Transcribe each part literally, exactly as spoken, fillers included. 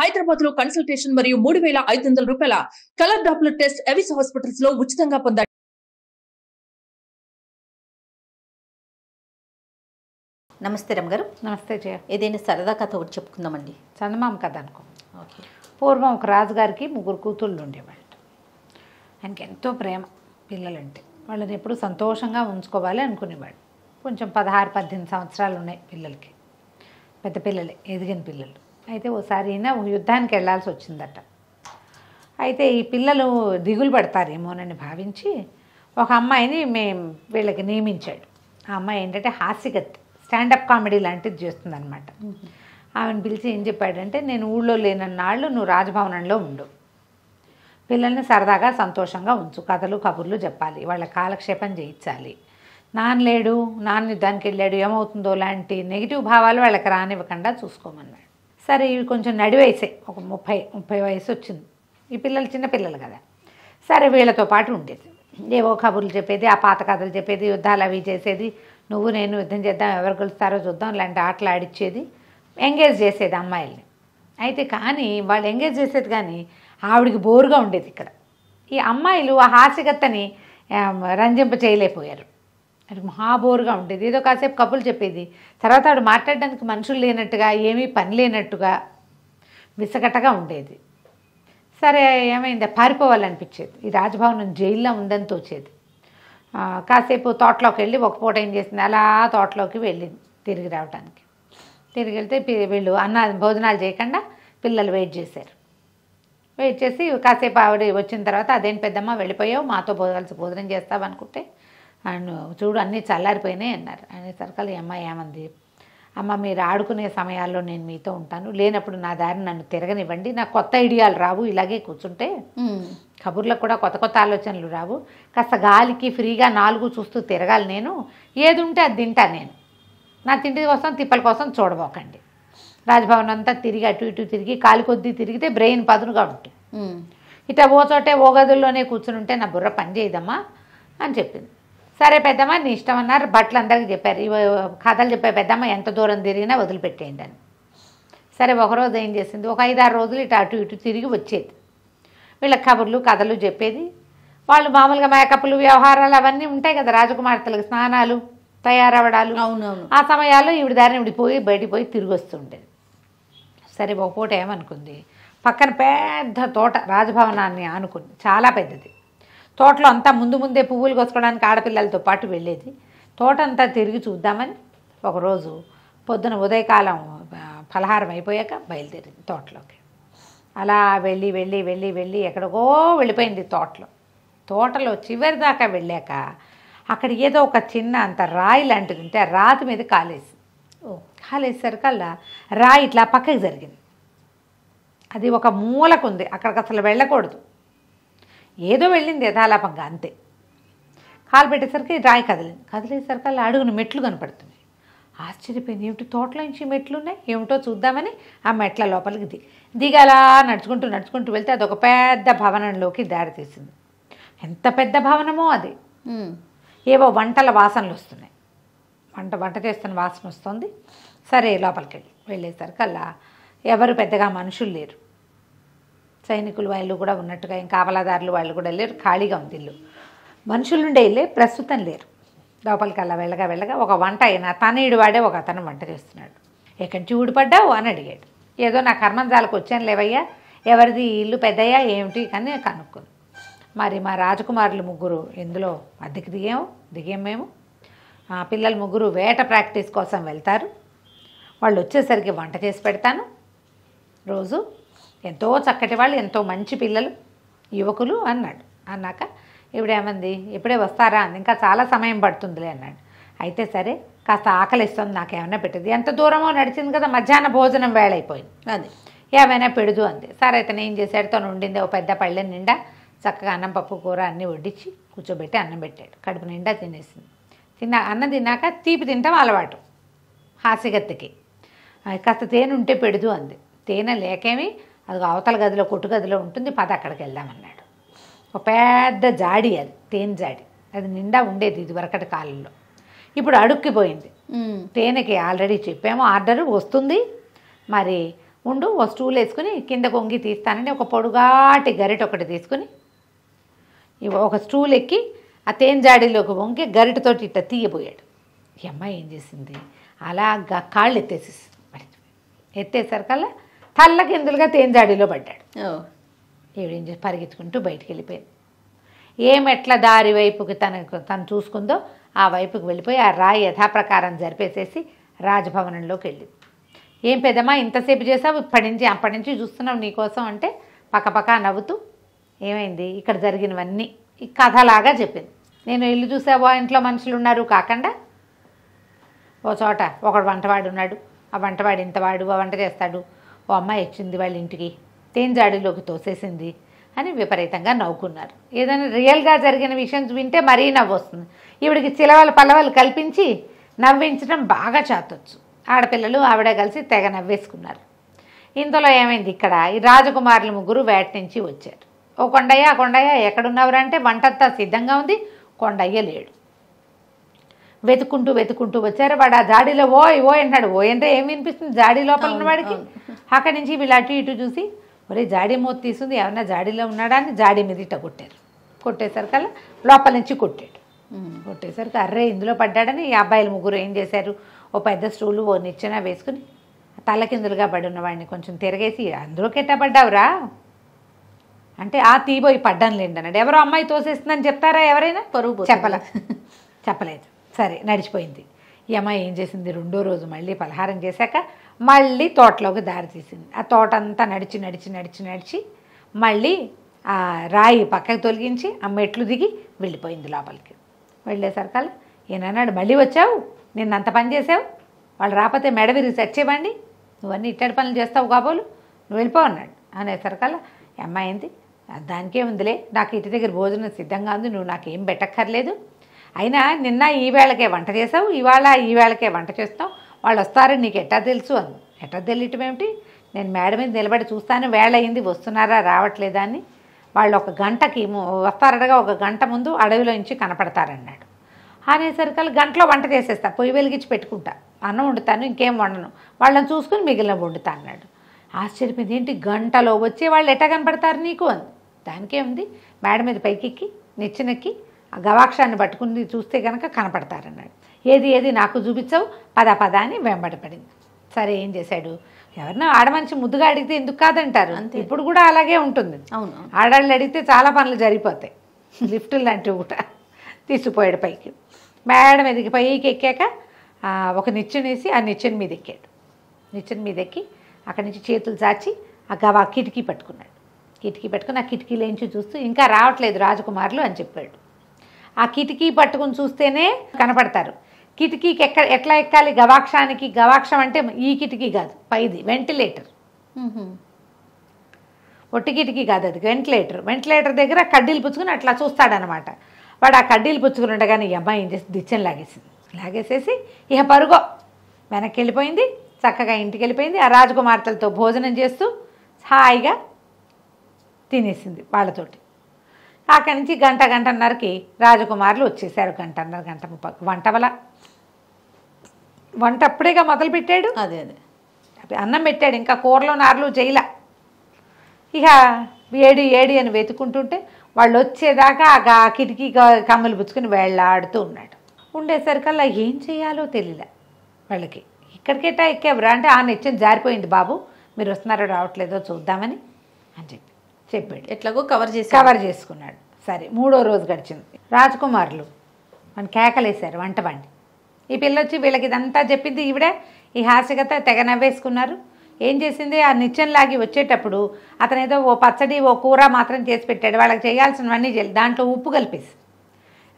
హైదరాబాద్ లో కన్సల్టేషన్ మరియు మూడు వేల ఐదు వందల రూపాయల colour Doppler test Avis hospitals లో ఉచితంగా పొందండి। నమస్తే రమగారు। నమస్తే జయ। ఏదైనా సరదా కథ ఒకటి చెప్పుకుందామండి। చందమామ కథ అనుకో। ఓకే। పూర్వం ఒక రాజుగారికి ముగ్గురు కూతుళ్ళు ఉండేవాళ్ళు। ఆయనకి ఎంతో ప్రేమ, పిల్లలంటే వాళ్ళని ఎప్పుడు సంతోషంగా ఉంచుకోవాలి అనుకునేవాడు। కొంచెం పదహారు పద్దెనిమిది సంవత్సరాలు ఉన్నాయి పిల్లలకి, పెద్ద పిల్లలే, ఎదిగిన పిల్లలు। అయితే ఓసారి అయినా యుద్ధానికి వెళ్ళాల్సి వచ్చిందట। అయితే ఈ పిల్లలు దిగులు పడతారేమోనని భావించి ఒక అమ్మాయిని మేము వీళ్ళకి నియమించాడు। ఆ అమ్మాయి ఏంటంటే హాస్యగత్తి, స్టాండప్ కామెడీ లాంటిది చేస్తుందనమాట। ఆమెను పిలిచి ఏం చెప్పాడంటే, నేను ఊళ్ళో లేనన్నాళ్ళు నువ్వు రాజభవనంలో ఉండు, పిల్లల్ని సరదాగా సంతోషంగా ఉంచు, కథలు కబుర్లు చెప్పాలి, వాళ్ళ కాలక్షేపం చేయించాలి, నాన్న లేడు, నాన్న దానికి వెళ్ళాడు ఏమవుతుందో లాంటి నెగిటివ్ భావాలు వాళ్ళకి రానివ్వకుండా చూసుకోమన్నాడు। సరే, ఇవి కొంచెం నడివయసే, ఒక ముప్పై ముప్పై వయసు వచ్చింది, ఈ పిల్లలు చిన్నపిల్లలు కదా। సరే, వీళ్ళతో పాటు ఉండేది, ఏవో కబుర్లు చెప్పేది, ఆ పాత కథలు చెప్పేది, యుద్ధాలు అవి చేసేది, నువ్వు నేను యుద్ధం చేద్దాం, ఎవరు గెలుస్తారో చూద్దాం లాంటి ఆటలు ఆడిచ్చేది, ఎంగేజ్ చేసేది అమ్మాయిల్ని। అయితే కానీ వాళ్ళు ఎంగేజ్ చేసేది కానీ ఆవిడికి బోరుగా ఉండేది। ఇక్కడ ఈ అమ్మాయిలు ఆ హాస్యగత్తని రంజింప చేయలేకపోయారు, అది మహా బోరుగా ఉండేది। ఏదో కాసేపు కబుర్లు చెప్పేది, తర్వాత ఆవిడ మాట్లాడడానికి మనుషులు లేనట్టుగా, ఏమీ పని లేనట్టుగా, విసగటగా ఉండేది। సరే, ఏమైంది, పారిపోవాలనిపించేది, ఈ రాజభవనం జైల్లో ఉందని తోచేది। కాసేపు తోటలోకి వెళ్ళి ఒక పూట ఏం చేసింది, అలా తోటలోకి వెళ్ళింది తిరిగి రావడానికి। తిరిగి వెళ్తే వీళ్ళు అన్న భోజనాలు చేయకుండా పిల్లలు వెయిట్ చేశారు, వెయిట్ చేసి కాసేపు ఆవిడ వచ్చిన తర్వాత, అదేం పెద్దమ్మ వెళ్ళిపోయావు, మాతో పోదాల్సి భోజనం చేస్తావు అనుకుంటే, అండ్ చూడు అన్నీ చల్లారిపోయినాయి అన్నారు। అనేసరికి అమ్మాయి ఏమంది, అమ్మ మీరు ఆడుకునే సమయాల్లో నేను మీతో ఉంటాను, లేనప్పుడు నా దారిని నన్ను తిరగనివ్వండి, నాకు కొత్త ఐడియాలు రావు, ఇలాగే కూర్చుంటే కబుర్లకు కూడా కొత్త కొత్త ఆలోచనలు రావు, కాస్త గాలికి ఫ్రీగా నాలుగు చూస్తూ తిరగాలి, నేను ఏది ఉంటే అది తింటా, నేను నా తిండి కోసం తిప్పల కోసం చూడబోకండి, రాజభవనం అంతా తిరిగి అటు ఇటు తిరిగి కాలు కొద్దీ తిరిగితే బ్రెయిన్ పదునుగా ఉంటుంది, ఇట్లా ఓ చోటే ఓ గదుల్లోనే కూర్చుని ఉంటే నా బుర్ర పని చేయదమ్మా అని చెప్పింది। సరే పెద్దమ్మ నీ ఇష్టం అన్నారు, బట్టలు అందరికీ చెప్పారు, ఇవి కథలు చెప్పే పెద్దమ్మ ఎంత దూరం తిరిగినా వదిలిపెట్టేయండి అని। సరే, ఒకరోజు ఏం చేసింది, ఒక ఐదారు రోజులు ఇటు అటు ఇటు తిరిగి వచ్చేది, వీళ్ళ కబుర్లు కథలు చెప్పేది, వాళ్ళు మామూలుగా మేకప్లు వ్యవహారాలు అవన్నీ ఉంటాయి కదా రాజకుమార్తెలకు, స్నానాలు తయారవడాలు, అవునవును, ఆ సమయాల్లో ఈవిడ దారిని ఇవిడిపోయి బయటికి పోయి తిరిగి వస్తూ ఉండేది। సరే, ఒక పూట ఏమనుకుంది, పక్కన పెద్ద తోట రాజభవనాన్ని ఆనుకుంది, చాలా పెద్దది, తోటలో అంతా ముందు ముందే పువ్వులు కోసుకోవడానికి ఆడపిల్లలతో పాటు వెళ్ళేది, తోట అంతా తిరిగి చూద్దామని ఒకరోజు పొద్దున ఉదయకాలం ఫలహారం అయిపోయాక బయలుదేరింది తోటలోకి। అలా వెళ్ళి వెళ్ళి వెళ్ళి వెళ్ళి ఎక్కడికో వెళ్ళిపోయింది తోటలో, తోటలో చివరి దాకా వెళ్ళాక అక్కడ ఏదో ఒక చిన్న అంత రాయి లాంటిది ఉంటే ఆ రాతి మీద కాలేసింది। ఓ కాలేసరికల్లా రాయి ఇట్లా పక్కకి జరిగింది, అది ఒక మూలకు ఉంది, అక్కడికి అసలు వెళ్ళకూడదు, ఏదో వెళ్ళింది యథాలాపంగా అంతే, కాలు పెట్టేసరికి రాయి కదిలింది, కదిలేసరికల్లా అడుగున మెట్లు కనపడుతున్నాయి, ఆశ్చర్యపోయింది, ఏమిటి తోటలో నుంచి మెట్లు ఉన్నాయి, ఏమిటో చూద్దామని ఆ మెట్ల లోపలికి దిగి దిగలా నడుచుకుంటూ నడుచుకుంటూ వెళ్తే అదొక పెద్ద భవనంలోకి దారి తీసింది। ఎంత పెద్ద భవనమో అది, ఏవో వంటల వాసనలు వస్తున్నాయి, వంట వంట చేస్తున్న వాసన వస్తుంది। సరే, లోపలికి వెళ్ళి వెళ్ళేసరికల్లా ఎవరు పెద్దగా మనుషులు లేరు, సైనికులు వాళ్ళు కూడా ఉన్నట్టుగా, ఇంకా కాపలాదారులు వాళ్ళు కూడా లేరు, ఖాళీగా ఉంది ఇల్లు, మనుషులు ఉండే ఇల్లే, ప్రస్తుతం లేరు। లోపలికి అలా వెళ్ళగా వెళ్ళగా ఒక వంట అయినా తనయుడు వాడే ఒక అతను వంట చేస్తున్నాడు, ఎక్కడి నుంచి ఊడిపడ్డావు అని అడిగాడు। ఏదో నా కర్మంజాలకు వచ్చాను లేవయ్యా, ఎవరిది ఇల్లు పెద్దయ్యా ఏమిటి అని కనుక్కుంది। మరి మా రాజకుమారులు ముగ్గురు ఇందులో అద్దెకి దిగాము దిగాం మేము, పిల్లలు ముగ్గురు వేట ప్రాక్టీస్ కోసం వెళ్తారు, వాళ్ళు వచ్చేసరికి వంట చేసి పెడతాను రోజు, ఎంతో చక్కటి వాళ్ళు, ఎంతో మంచి పిల్లలు, యువకులు అన్నాడు। అన్నాక ఇవిడేమంది, ఇప్పుడే వస్తారా అంది, ఇంకా చాలా సమయం పడుతుందిలే అన్నాడు। అయితే సరే, కాస్త ఆకలిస్తుంది, నాకేమైనా పెట్టదు, ఎంత దూరమో నడిచింది కదా, మధ్యాహ్న భోజనం వేళ అయిపోయింది, అది ఏమైనా పెడదు అంది। సరే, అయితే నేను చేశాడు, తను వండింది ఓ పెద్ద పళ్ళె నిండా చక్కగా అన్నం పప్పు కూర అన్నీ వడ్డించి కూర్చోబెట్టి అన్నం పెట్టాడు, కడుపు నిండా తినేసింది। తిన్నా అన్నం తిన్నాక తీపి తింటాం అలవాటు హాసిగత్తికి, కాస్త తేనె ఉంటే పెడదు అంది। తేనె లేకేమి, అది అవతల గదిలో కొట్టు గదిలో ఉంటుంది, పద అక్కడికి వెళ్దామన్నాడు। ఒక పెద్ద జాడి, అది తేనె జాడి, అది నిండా ఉండేది ఇదివరకటి కాలంలో, ఇప్పుడు అడుక్కిపోయింది, తేనెకి ఆల్రెడీ చెప్పాము ఆర్డర్ వస్తుంది, మరి ఉండు ఒక స్టూల్ వేసుకొని కింద కొంగి తీస్తానని ఒక పొడుగాటి గరిట ఒకటి తీసుకొని ఒక స్టూల్ ఎక్కి ఆ తేన్ జాడీలోకి వంగి గరిటతోటి ఇట్ట తీయబోయాడు. ఈ అమ్మాయి ఏం చేసింది, అలాగా కాళ్ళు ఎత్తేసేసింది. మరి ఎత్తేసరికల్లా తల్ల కిందులుగా తేన్ జాడీలో పడ్డాడు. ఏం చేసి పరిగెత్తుకుంటూ బయటికి వెళ్ళిపోయింది. ఏమెట్ల దారి వైపుకి తనకు తను చూసుకుందో ఆ వైపుకి వెళ్ళిపోయి ఆ రాయి యథాప్రకారం జరిపేసేసి రాజభవనంలోకి వెళ్ళింది. ఏం పెద్దమ్మా ఇంతసేపు చేసావు, ఇప్పటి నుంచి అప్పటి నుంచి చూస్తున్నావు నీకోసం అంటే పక్కపక్క నవ్వుతూ ఏమైంది ఇక్కడ జరిగినవన్నీ ఈ కథలాగా చెప్పింది. నేను ఇల్లు చూసావా ఇంట్లో మనుషులు ఉన్నారు కాకుండా ఓ చోట ఒకడు వంటవాడు ఉన్నాడు, ఆ వంటవాడు ఇంతవాడు ఆ వంట చేస్తాడు, ఓ అమ్మాయి వచ్చింది వాళ్ళ ఇంటికి తేంజాడిలోకి తోసేసింది అని విపరీతంగా నవ్వుకున్నారు. ఏదైనా రియల్గా జరిగిన విషయం వింటే మరీ నవ్వు వస్తుంది. ఈవిడికి చిలవలు పలవలు కల్పించి నవ్వించడం బాగా చాతొచ్చు. ఆడపిల్లలు ఆవిడ కలిసి తెగ నవ్వేసుకున్నారు. ఇంతలో ఏమైంది, ఇక్కడ ఈ రాజకుమారులు ముగ్గురు వేట నుంచి వచ్చారు. ఓ కొండయ్య కొండయ్య ఎక్కడున్నావురంటే వంటంతా సిద్ధంగా ఉంది, కొండయ్య లేడు. వెతుక్కుంటూ వెతుక్కుంటూ వచ్చారు. వాడు ఆ జాడీలో ఓ ఓ అంటున్నాడు. ఓ అంటే ఏం వినిపిస్తుంది జాడీ లోపల ఉన్నవాడికి. అక్కడి నుంచి వీళ్ళు అటు ఇటు చూసి ఒరే జాడీ మూత తీసుంది ఏమన్నా జాడీలో ఉన్నాడా అని జాడీ మీద ఇట్ట కొట్టారు. కొట్టేసరికల్లా లోపల నుంచి కొట్టాడు. కొట్టేసరికి అర్రే ఇందులో పడ్డాడని ఈ అబ్బాయిలు ముగ్గురు ఏం చేశారు, ఓ పెద్ద స్టూలు ఓ నిచ్చెన వేసుకుని తల కిందులుగా పడి ఉన్నవాడిని కొంచెం తిరగేసి అందులో కెట్టబడ్డావురా అంటే ఆ తీబోయి పడ్డాను లేండి అన్నాడు. ఎవరో అమ్మాయి తోసేస్తుందని చెప్తారా ఎవరైనా, పరువు చెప్పలే చెప్పలేదు. సరే నడిచిపోయింది. ఈ అమ్మాయి ఏం చేసింది, రెండో రోజు మళ్ళీ పలహారం చేశాక మళ్ళీ తోటలోకి దారి తీసింది. ఆ తోట అంతా నడిచి నడిచి నడిచి నడిచి మళ్ళీ ఆ రాయి పక్కకు తొలగించి ఆ మెట్లు దిగి వెళ్ళిపోయింది లోపలికి. వెళ్ళేసరికల్ ఈయనన్నాడు మళ్ళీ వచ్చావు, నిన్న అంత పని చేసావు, వాళ్ళు రాకపోతే మెడవిరి చచ్చేవాడిని, నువ్వన్నీ ఇట్టడి పనులు చేస్తావు కాబోలు, నువ్వు వెళ్ళిపోవు అన్నాడు. అనేసరికల్లా అమ్మాయి ఏంది దానికే ఉందిలే, నాకు ఇంటి దగ్గర భోజనం సిద్ధంగా ఉంది, నువ్వు నాకేం పెట్టక్కర్లేదు, అయినా నిన్న ఈ వేళకే వంట చేసావు, ఇవాళ ఈ వేళకే వంట చేస్తావు, వాళ్ళు వస్తారని నీకు ఎట్టా తెలుసు అను. ఎట్టా తెలియటం ఏమిటి, నేను మేడ మీద నిలబడి చూస్తాను వేళ అయింది వస్తున్నారా రావట్లేదా అని. వాళ్ళు ఒక గంటకి వస్తారడగా ఒక గంట ముందు అడవిలో నుంచి కనపడతారన్నాడు. అనేసరికల్ గంటలో వంట చేసేస్తా, పొయ్యి వెలిగించి పెట్టుకుంటా, అన్నం వండుతాను, ఇంకేం వండను, వాళ్ళని చూసుకుని మిగిలిన వండుతా అన్నాడు. ఆశ్చర్యపోయింది, ఏంటి గంటలో వచ్చే వాళ్ళు ఎట్టా కనపడతారు నీకు అని. దానికేముంది మేడ మీద పైకెక్కి నిచ్చెనెక్కి ఆ గవాక్షాన్ని పట్టుకుని చూస్తే కనుక కనపడతారన్నాడు. ఏది ఏది నాకు చూపించవు పదా పదా అని వెంబడపడింది. సరే ఏం చేశాడు, ఎవరినో ఆడమనిషి ముద్దుగా అడిగితే ఎందుకు కాదంటారు, ఇప్పుడు కూడా అలాగే ఉంటుంది. అవును ఆడవాళ్ళు అడిగితే చాలా పనులు జరిగిపోతాయి. లిఫ్ట్ లాంటివి కూడా తీసుకుపోయాడు పైకి. మేడం ఎదిగి పైకి ఎక్కాక ఒక నిచ్చెనేసి ఆ నిచ్చెన మీద ఎక్కాడు. నిచ్చెన మీద ఎక్కి అక్కడి నుంచి చేతులు చాచి ఆ గవా కిటికీ పట్టుకున్నాడు. కిటికీ పట్టుకుని ఆ కిటికీలోంచి చూస్తూ ఇంకా రావట్లేదు రాజకుమారులు అని చెప్పాడు. ఆ కిటికీ పట్టుకుని చూస్తేనే కనపడతారు. కిటికీకి ఎక్క ఎట్లా ఎక్కాలి గవాక్షానికి, గవాక్షం అంటే ఈ కిటికీ కాదు పైది వెంటిలేటర్, ఒట్టి కిటికీ కాదు అది వెంటిలేటర్. వెంటిలేటర్ దగ్గర కడ్డీలు పుచ్చుకుని అట్లా చూస్తాడనమాట. వాడు ఆ కడ్డీలు పుచ్చుకుని ఉండగానే ఈ అమ్మాయి ఏం చేసి దిచ్చని లాగేసింది. లాగేసేసి ఇక పరుగో వెనక్కి వెళ్ళిపోయింది. చక్కగా ఇంటికి వెళ్ళిపోయింది. ఆ రాజకుమార్తెలతో భోజనం చేస్తూ హాయిగా తినేసింది వాళ్ళతోటి. అక్కడి నుంచి గంట గంటన్నరకి రాజకుమారులు వచ్చేసారు. గంటన్నర గంట ముప్పై వంట వల వంట అప్పుడేగా మొదలుపెట్టాడు. అదే అదే అన్నం పెట్టాడు, ఇంకా కూరలో నార్లు చేయల. ఇక ఏడి ఏడి అని వెతుకుంటుంటే వాళ్ళు వచ్చేదాకా ఆ కిటికీ కమ్మలు పుచ్చుకుని వెళ్ళాడుతూ ఉన్నాడు. ఉండేసరికల్లా ఏం చేయాలో తెలియలే వాళ్ళకి. ఇక్కడికేటా ఎక్కేవరా అంటే ఆ నిత్యం జారిపోయింది బాబు, మీరు వస్తున్నారో రావట్లేదో చూద్దామని అని చెప్పి చెప్పాడు. ఎట్లాగో కవర్ చేసి కవర్ చేసుకున్నాడు. సరే మూడో రోజు గడిచింది. రాజకుమారులు మన కేకలేశారు వంట బండి. ఈ పిల్ల వచ్చి వీళ్ళకి ఇదంతా చెప్పింది ఈవిడే. ఈ హాస్యకత తెగ నవ్వేసుకున్నారు. ఏం చేసింది, ఆ నిచ్చెనలాగి వచ్చేటప్పుడు అతను ఏదో ఓ పచ్చడి ఓ కూర మాత్రం చేసి పెట్టాడు. వాళ్ళకి చేయాల్సినవన్నీ చేయాలి, దాంట్లో ఉప్పు కలిపేసి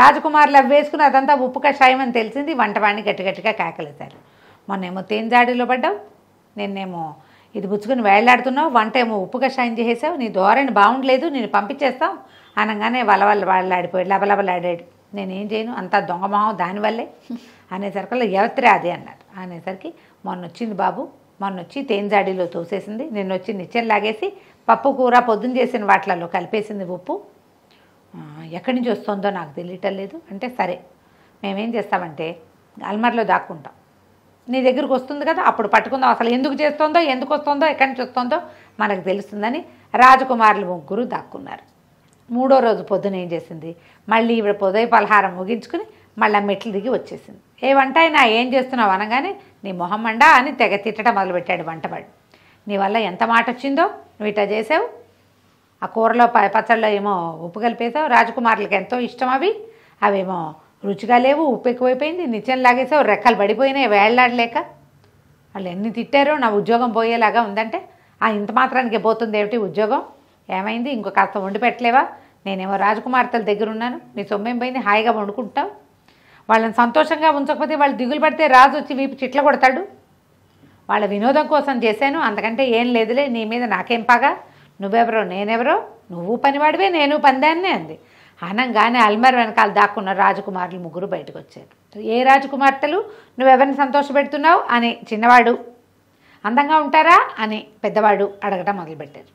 రాజకుమారులు అవి వేసుకుని అదంతా ఉప్పు కషాయం అని తెలిసింది. వంట వాడిని గట్టి గట్టిగా కేకలేశారు. మొన్నేమో తేంజాడీలో పడ్డావు, నిన్నేమో ఇది పుచ్చుకుని వేళ్లాడుతున్నావు, వంట ఏమో ఉప్పు కషాయం చేసేసావు, నీ ధోరణి బాగుండలేదు, నేను పంపించేస్తాం అనగానే వలవల్ల వాళ్ళాడిపోయాడు లబలబలాడాడు. నేనేం చేయను అంతా దొంగమొహం దానివల్లే అనేసరికి ఎవత్రే అదే అన్నారు. అనేసరికి మొన్న వచ్చింది బాబు, మొన్న వచ్చి తేంజాడీలో తోసేసింది, నిన్న వచ్చి నిచ్చెను లాగేసి పప్పు కూర పొద్దున్న చేసిన వాటిలలో కలిపేసింది ఉప్పు, ఎక్కడి నుంచి వస్తుందో నాకు తెలియటం లేదు అంటే సరే మేమేం చేస్తామంటే అల్మార్లో దాక్కుంటాం, నీ దగ్గరికి వస్తుంది కదా అప్పుడు పట్టుకుందాం అసలు ఎందుకు చేస్తుందో ఎందుకు వస్తుందో ఎక్కడి నుంచి వస్తుందో మనకు తెలుస్తుందని రాజకుమారులు ముగ్గురు దాక్కున్నారు. మూడో రోజు పొద్దున ఏం చేసింది, మళ్ళీ ఈవిడ పొదయ పలహారం ముగించుకుని మళ్ళీ మెట్లు దిగి వచ్చేసింది. ఏ వంటైనా ఏం చేస్తున్నావు అనగానే నీ మొహం మండా అని తెగ తిట్టడం మొదలుపెట్టాడు వంటవాడు. నీ వల్ల ఎంత మాట వచ్చిందో, నువ్వు ఇట్లా చేసావు, ఆ కూరలో ప పచ్చళ్ళలో ఏమో ఉప్పు కలిపేసావు, రాజకుమారులకు ఎంతో ఇష్టం అవి, అవేమో రుచిగా లేవు, ఉప్పు ఎక్కువైపోయింది, నిచ్చెన లాగేసావు, రెక్కలు పడిపోయినాయి వేళ్లాడలేక. వాళ్ళు ఎన్ని తిట్టారో, నా ఉద్యోగం పోయేలాగా ఉందంటే ఆ ఇంత మాత్రానికి పోతుంది ఏమిటి ఉద్యోగం, ఏమైంది, ఇంకో కాస్త వండి పెట్టలేవా, నేనేమో రాజకుమార్తెల దగ్గర ఉన్నాను, నీ సొమ్మేం పోయింది, హాయిగా వండుకుంటావు, వాళ్ళని సంతోషంగా ఉంచకపోతే వాళ్ళు దిగులు పడితే రాజు వచ్చి వీపు చిట్ల కొడతాడు, వాళ్ళ వినోదం కోసం చేశాను అంతకంటే ఏం లేదులే, నీ మీద నాకేం పగ, నువ్వెవరో నేనెవరో, నువ్వు పనివాడివే నేను పందాన్నే అంది. అనంగానే అల్మార్ వెనకాల దాక్కున్న రాజకుమారులు ముగ్గురు బయటకు వచ్చారు. ఏ రాజకుమార్తెలు, నువ్వెవరిని సంతోషపెడుతున్నావు అని చిన్నవాడు, అందంగా ఉంటారా అని పెద్దవాడు అడగటం మొదలుపెట్టారు.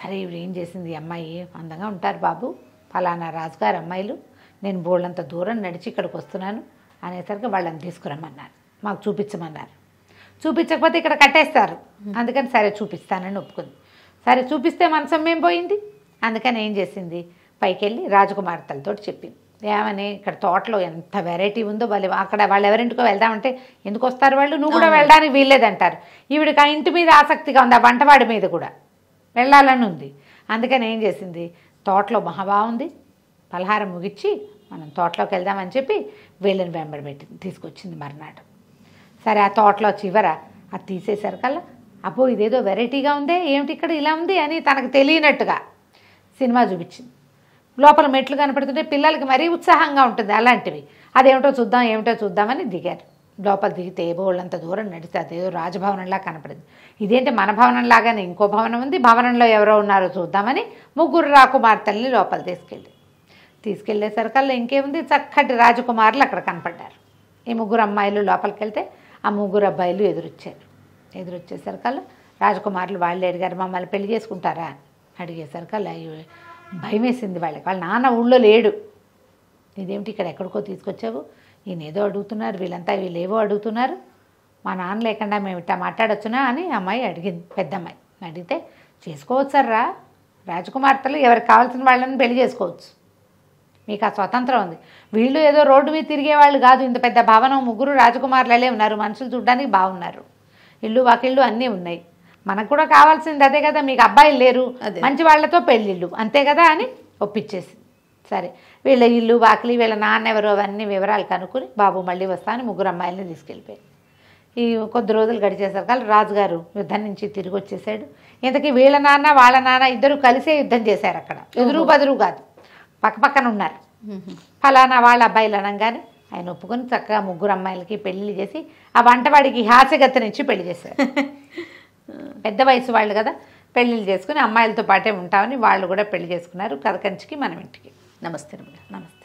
సరే ఇవి ఏం చేసింది, అమ్మాయి అందంగా ఉంటారు బాబు, ఫలానా రాజుగారు అమ్మాయిలు, నేను బోళ్ళంత దూరం నడిచి ఇక్కడికి వస్తున్నాను అనేసరికి వాళ్ళని తీసుకురమ్మన్నారు, మాకు చూపించమన్నారు, చూపించకపోతే ఇక్కడ కట్టేస్తారు, అందుకని సరే చూపిస్తానని ఒప్పుకుంది. సరే చూపిస్తే మనసమ్మేం పోయింది, అందుకని ఏం చేసింది, పైకి వెళ్ళి రాజకుమార్తెలతో చెప్పింది, ఏమని ఇక్కడ తోటలో ఎంత వెరైటీ ఉందో, వాళ్ళు అక్కడ వాళ్ళు ఎవరింటికో వెళ్దామంటే ఎందుకు వస్తారు వాళ్ళు, నువ్వు కూడా వెళ్ళడానికి వీల్లేదంటారు, ఈవిడికి ఆ ఇంటి మీద ఆసక్తిగా ఉంది, ఆ వంటవాడి మీద కూడా వెళ్ళాలని ఉంది, అందుకని ఏం చేసింది, తోటలో మహాబాగుంది, పలహారం ముగించి మనం తోటలోకి వెళ్దామని చెప్పి వీళ్ళని వెంబడి పెట్టి తీసుకొచ్చింది మర్నాడు. సరే ఆ తోటలో చివర అది తీసేసరికల్లా అబ్బో ఇదేదో వెరైటీగా ఉందే, ఏమిటి ఇక్కడ ఇలా ఉంది అని తనకు తెలియనట్టుగా సినిమా చూపించింది. లోపల మెట్లు కనపడుతుంటే పిల్లలకి మరీ ఉత్సాహంగా ఉంటుంది అలాంటివి, అదేమిటో చూద్దాం ఏమిటో చూద్దామని దిగారు. లోపల దిగితే బోళ్ళంత దూరం నడిస్తే అదేదో రాజభవనంలా కనపడింది. ఇదేంటి మన భవనంలాగానే ఇంకో భవనం ఉంది, భవనంలో ఎవరో ఉన్నారో చూద్దామని ముగ్గురు రాకుమార్తెల్ని లోపల తీసుకెళ్ళి తీసుకెళ్ళేసరికల్లా ఇంకేముంది, చక్కటి రాజకుమారులు అక్కడ కనపడ్డారు. ఈ ముగ్గురు అమ్మాయిలు లోపలికి వెళ్తే ఆ ముగ్గురు అబ్బాయిలు ఎదురొచ్చారు. ఎదురొచ్చేసరికల్లా రాజకుమారులు వాళ్ళు అడిగారు, మమ్మల్ని పెళ్లి చేసుకుంటారా అని అడిగేసరికల్లా భయం వేసింది వాళ్ళకి. వాళ్ళ నాన్న ఊళ్ళో లేడు, ఇదేమిటి ఇక్కడ ఎక్కడికో తీసుకొచ్చావు, ఈయన ఏదో అడుగుతున్నారు, వీళ్ళంతా వీళ్ళు ఏవో అడుగుతున్నారు, మా నాన్న లేకుండా మేము ఇట్లా మాట్లాడొచ్చునా అని అమ్మాయి అడిగింది. పెద్ద అమ్మాయి అడిగితే చేసుకోవచ్చారా, రాజకుమార్తెలు ఎవరికి కావాల్సిన వాళ్ళని పెళ్లి చేసుకోవచ్చు, మీకు ఆ స్వతంత్రం ఉంది, వీళ్ళు ఏదో రోడ్డు మీద తిరిగేవాళ్ళు కాదు, ఇంత పెద్ద భవనం ముగ్గురు రాజకుమారులలే ఉన్నారు, మనుషులు చూడ్డానికి బాగున్నారు, ఇల్లు వాకిళ్ళు అన్నీ ఉన్నాయి, మనకు కూడా కావాల్సింది అదే కదా, మీకు అబ్బాయిలు లేరు, మంచి వాళ్ళతో పెళ్ళిళ్ళు అంతే కదా అని ఒప్పించేసి. సరే వీళ్ళ ఇల్లు వాకిలి వీళ్ళ నాన్న ఎవరో అవన్నీ వివరాలు కనుక్కుని బాబు మళ్ళీ వస్తాను ముగ్గురు అమ్మాయిలని తీసుకెళ్ళిపోయారు. ఈ కొద్ది రోజులు గడిచేసరికల్ రాజుగారు యుద్ధం నుంచి తిరిగి వచ్చేసాడు. ఇంతకీ వీళ్ళ నాన్న వాళ్ళ నాన్న ఇద్దరు కలిసే యుద్ధం చేశారు, అక్కడ ఎదురు బదురు కాదు, పక్కపక్కన ఉన్నారు. ఫలానా వాళ్ళ అబ్బాయిలు అనగానే ఆయన ఒప్పుకొని చక్కగా ముగ్గురు అమ్మాయిలకి పెళ్ళిళ్ళు చేసి ఆ వంటవాడికి హాస్యగతనిచ్చి పెళ్లి చేశారు. పెద్ద వయసు వాళ్ళు కదా, పెళ్ళిళ్ళు చేసుకుని అమ్మాయిలతో పాటే ఉంటామని వాళ్ళు కూడా పెళ్లి చేసుకున్నారు. కథకంచికి మనం ఇంటికి. నమస్తే నమస్తే.